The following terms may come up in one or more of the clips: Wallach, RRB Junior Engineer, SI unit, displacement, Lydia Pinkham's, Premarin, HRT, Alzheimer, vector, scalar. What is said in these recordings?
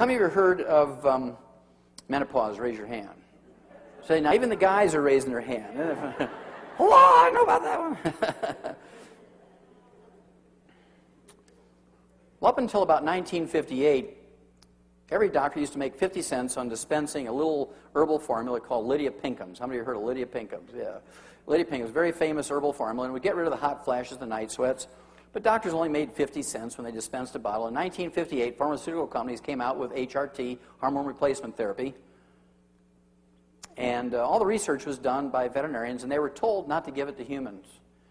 How many of you have heard of menopause? Raise your hand. So now even the guys are raising their hand. Hello, I know about that one. Well, up until about 1958, every doctor used to make 50 cents on dispensing a little herbal formula called Lydia Pinkham's. How many of you heard of Lydia Pinkham's? Yeah. Lydia Pinkham's, very famous herbal formula, and would get rid of the hot flashes, the night sweats. But doctors only made 50 cents when they dispensed a bottle. In 1958, pharmaceutical companies came out with HRT, hormone replacement therapy. And all the research was done by veterinarians, and they were told not to give it to humans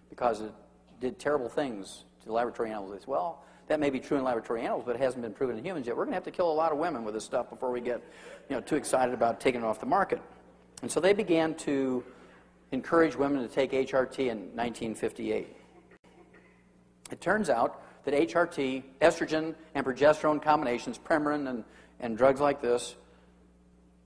because it did terrible things to laboratory animals. They said, well, that may be true in laboratory animals, but it hasn't been proven in humans yet. We're going to have to kill a lot of women with this stuff before we get, you know, too excited about taking it off the market. And so they began to encourage women to take HRT in 1958. It turns out that HRT, estrogen and progesterone combinations, Premarin and drugs like this,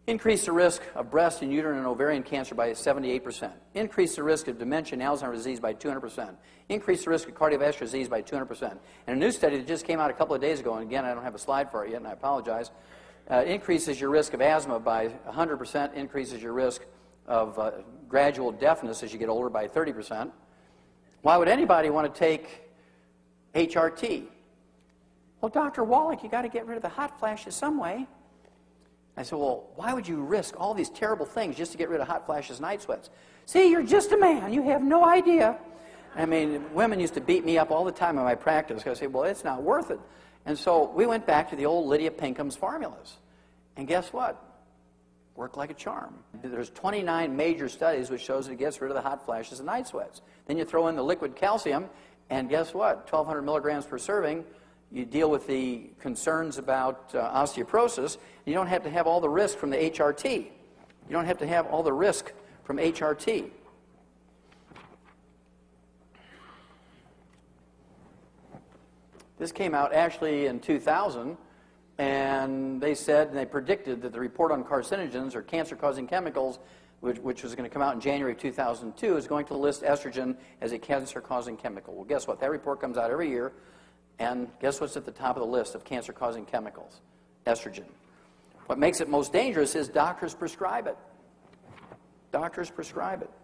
increase the risk of breast and uterine and ovarian cancer by 78%, increase the risk of dementia and Alzheimer's disease by 200%, increase the risk of cardiovascular disease by 200%. And a new study that just came out a couple of days ago, and again, I don't have a slide for it yet, and I apologize, increases your risk of asthma by 100%, increases your risk of gradual deafness as you get older by 30%. Why would anybody want to take HRT? Well, Dr. Wallach, you got to get rid of the hot flashes some way. I said, well, why would you risk all these terrible things just to get rid of hot flashes and night sweats? See, you're just a man. You have no idea. I mean, women used to beat me up all the time in my practice. I said, well, it's not worth it. And so we went back to the old Lydia Pinkham's formulas. And guess what? Worked like a charm. There's 29 major studies which shows it gets rid of the hot flashes and night sweats. Then you throw in the liquid calcium, and guess what? 1,200 milligrams per serving. You deal with the concerns about osteoporosis. You don't have to have all the risk from the HRT. You don't have to have all the risk from HRT. This came out actually in 2000, and they said, and they predicted that the report on carcinogens or cancer-causing chemicals, which was going to come out in January of 2002, is going to list estrogen as a cancer-causing chemical. Well, guess what? That report comes out every year. And guess what's at the top of the list of cancer-causing chemicals? Estrogen. What makes it most dangerous is doctors prescribe it. Doctors prescribe it.